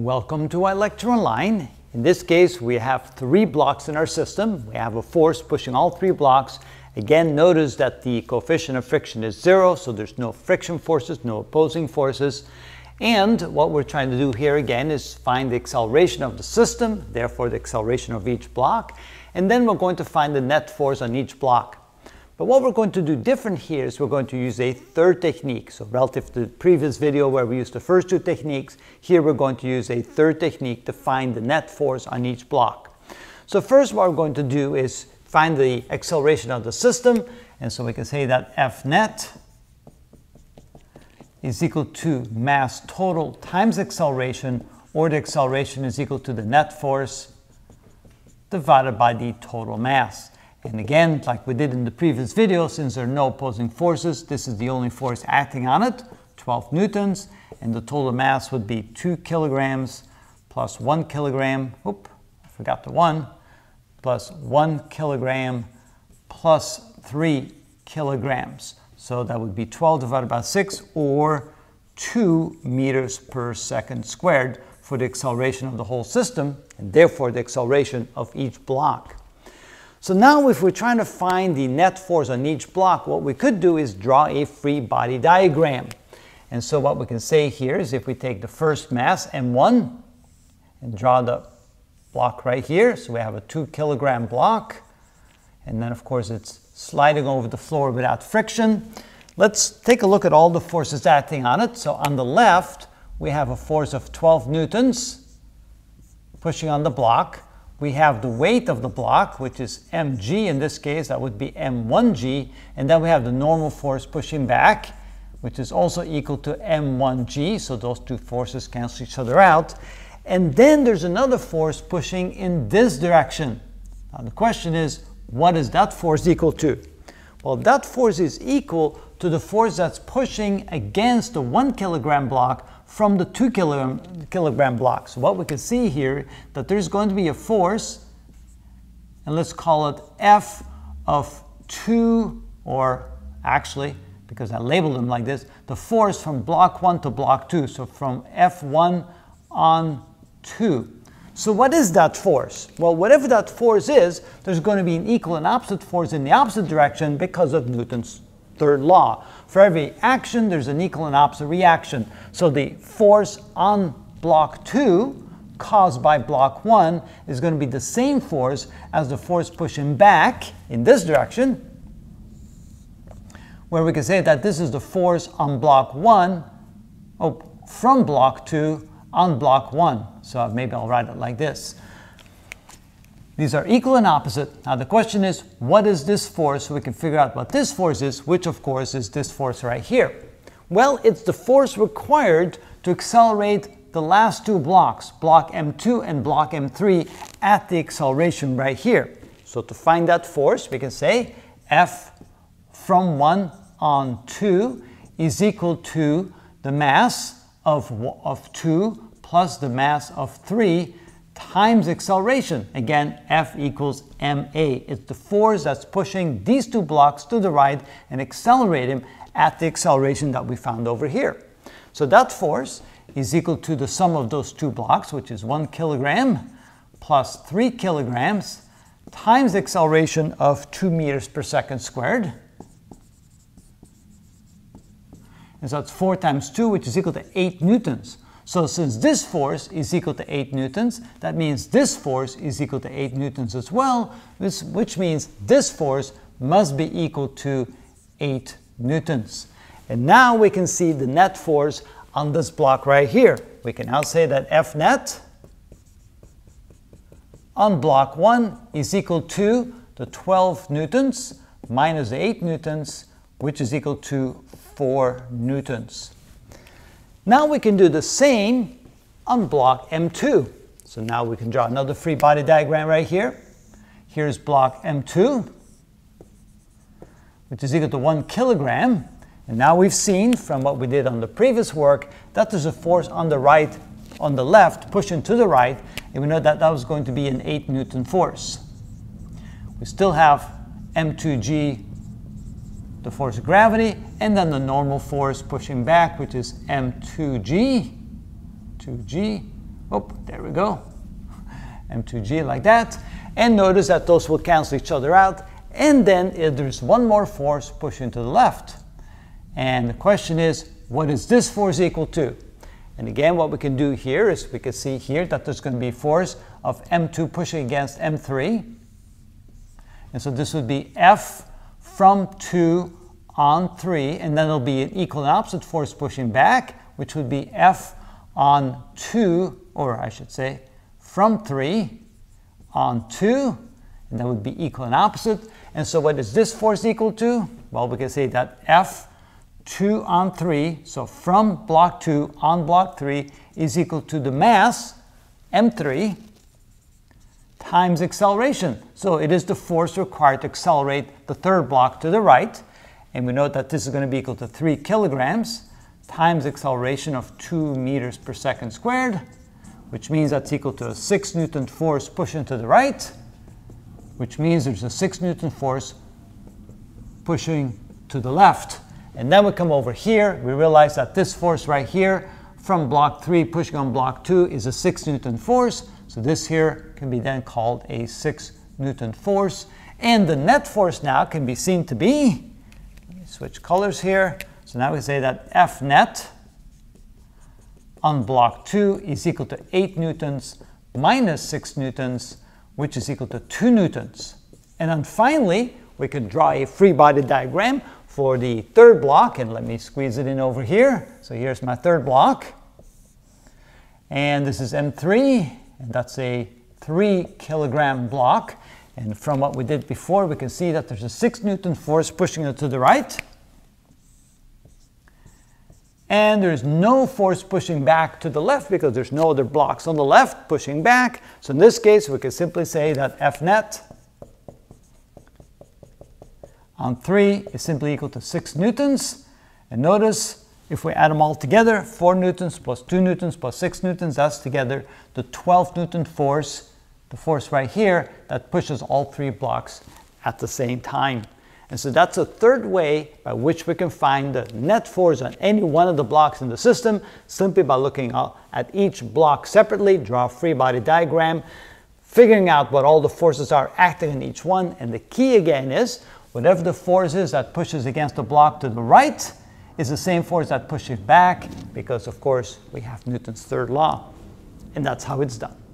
Welcome to Electron-Line. In this case, we have three blocks in our system. We have a force pushing all three blocks. Again, notice that the coefficient of friction is zero, so there's no friction forces, no opposing forces. And what we're trying to do here again is find the acceleration of the system, therefore the acceleration of each block. And then we're going to find the net force on each block. But what we're going to do different here is we're going to use a third technique. So relative to the previous video where we used the first two techniques, here we're going to use a third technique to find the net force on each block. So first what we're going to do is find the acceleration of the system. And so we can say that F net is equal to mass total times acceleration, or the acceleration is equal to the net force divided by the total mass. And again, like we did in the previous video, since there are no opposing forces, this is the only force acting on it, 12 newtons, and the total mass would be 2 kilograms plus 1 kilogram, plus 1 kilogram plus 3 kilograms. So that would be 12 divided by 6, or 2 meters per second squared for the acceleration of the whole system, and therefore the acceleration of each block. So now if we're trying to find the net force on each block, what we could do is draw a free body diagram. And so what we can say here is if we take the first mass, M1, and draw the block right here, so we have a 2 kilogram block, and then of course it's sliding over the floor without friction. Let's take a look at all the forces acting on it. So on the left, we have a force of 12 newtons pushing on the block. We have the weight of the block, which is mg in this case, that would be m1g, and then we have the normal force pushing back, which is also equal to m1g, so those two forces cancel each other out. And then there's another force pushing in this direction. Now the question is, what is that force equal to? Well, that force is equal to the force that's pushing against the 1 kilogram block from the 2 kilogram block. So what we can see here, that there's going to be a force, and let's call it F of 2, or actually, because I labeled them like this, the force from block 1 to block 2, so from F1 on 2. So what is that force? Well, whatever that force is, there's going to be an equal and opposite force in the opposite direction because of Newton's third law. For every action, there's an equal and opposite reaction. So the force on block 2 caused by block 1 is going to be the same force as the force pushing back in this direction, where we can say that this is the force on block 1 from block 2 on block 1. So maybe I'll write it like this. These are equal and opposite. Now the question is, what is this force? So we can figure out what this force is, which of course is this force right here. Well, it's the force required to accelerate the last two blocks, block M2 and block M3, at the acceleration right here. So to find that force, we can say F from 1 on 2 is equal to the mass of 2 plus the mass of 3 times acceleration. Again, F equals ma. It's the force that's pushing these two blocks to the right and accelerating at the acceleration that we found over here. So that force is equal to the sum of those two blocks, which is 1 kilogram plus 3 kilograms times the acceleration of 2 meters per second squared. And so that's 4 times 2, which is equal to 8 newtons. So since this force is equal to 8 newtons, that means this force is equal to 8 newtons as well, which means this force must be equal to 8 newtons. And now we can see the net force on this block right here. We can now say that F net on block 1 is equal to the 12 newtons minus the 8 newtons, which is equal to 4 newtons. Now we can do the same on block M2. So now we can draw another free body diagram right here. Here's block M2, which is equal to 1 kilogram. And now we've seen from what we did on the previous work that there's a force on the left, pushing to the right, and we know that that was going to be an 8 Newton force. We still have M2G, the force of gravity, and then the normal force pushing back, which is m2g Oh, there we go. M2G like that. And notice that those will cancel each other out. And then there's one more force pushing to the left. And the question is, what is this force equal to? And again, what we can do here is we can see here that there's going to be force of M2 pushing against M3. And so this would be F from 2 on 3, and then it'll be an equal and opposite force pushing back, which would be F on 2, or I should say from 3 on 2, and that would be equal and opposite. And so what is this force equal to? Well, we can say that F2 on 3, so from block 2 on block 3, is equal to the mass, M3, times acceleration. So it is the force required to accelerate the third block to the right. And we know that this is going to be equal to 3 kilograms times acceleration of 2 meters per second squared, which means that's equal to a 6-newton force pushing to the right, which means there's a 6-newton force pushing to the left. And then we come over here, we realize that this force right here from block 3 pushing on block 2 is a 6-newton force. So this here can be then called a 6-newton force. And the net force now can be seen to be, let me switch colors here. So now we say that F net on block 2 is equal to 8 newtons minus 6 newtons, which is equal to 2 newtons. And then finally, we can draw a free body diagram for the third block. And let me squeeze it in over here. So here's my third block. And this is M3. And that's a 3-kilogram block. And from what we did before, we can see that there's a 6-newton force pushing it to the right. And there's no force pushing back to the left because there's no other blocks on the left pushing back. So in this case, we can simply say that F net on 3 is simply equal to 6 newtons. And notice, if we add them all together, 4 newtons plus 2 newtons plus 6 newtons, that's together the 12-newton force, the force right here, that pushes all 3 blocks at the same time. And so that's a third way by which we can find the net force on any one of the blocks in the system, simply by looking at each block separately, draw a free body diagram, figuring out what all the forces are acting in each one. And the key again is, whatever the force is that pushes against the block to the right, is the same force that pushes back, because of course we have Newton's third law. And that's how it's done.